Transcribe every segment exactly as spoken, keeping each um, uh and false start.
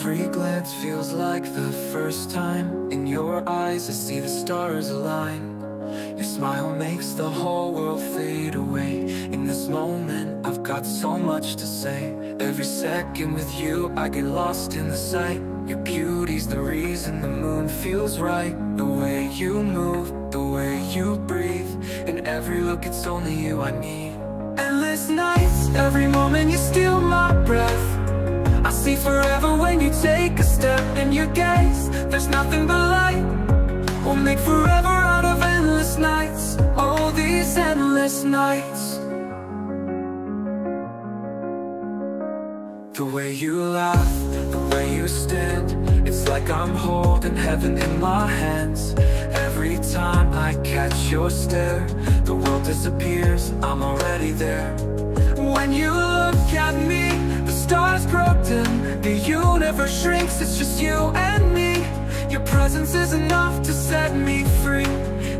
Every glance feels like the first time. In your eyes I see the stars align. Your smile makes the whole world fade away. In this moment I've got so much to say. Every second with you I get lost in the sight. Your beauty's the reason the moon feels right. The way you move, the way you breathe, in every look it's only you I need. Endless nights, every moment you steal my breath. I see forever when you take a step. In your gaze, there's nothing but light. We'll make forever out of endless nights. All these endless nights. The way you laugh, the way you stand, it's like I'm holding heaven in my hands. Every time I catch your stare, the world disappears, I'm already there. When you look at me, the stars grow dim, the universe shrinks, it's just you and me. Your presence is enough to set me free.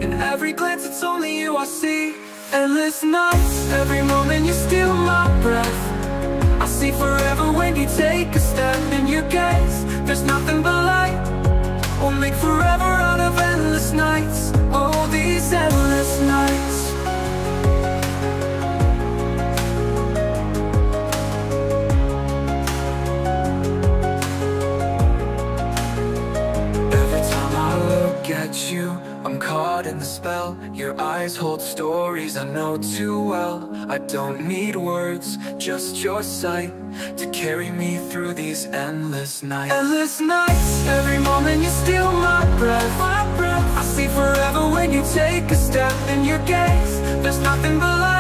In every glance it's only you I see. Endless nights, every moment you steal my breath. I see forever when you take a step. In your gaze, there's nothing but light. We'll make forever out of endless nights. All these endless nights. At you, I'm caught in the spell. Your eyes hold stories I know too well. I don't need words, just your sight to carry me through these endless nights. Endless nights, every moment you steal my breath. My breath. I see forever when you take a step. In your gaze, there's nothing but light.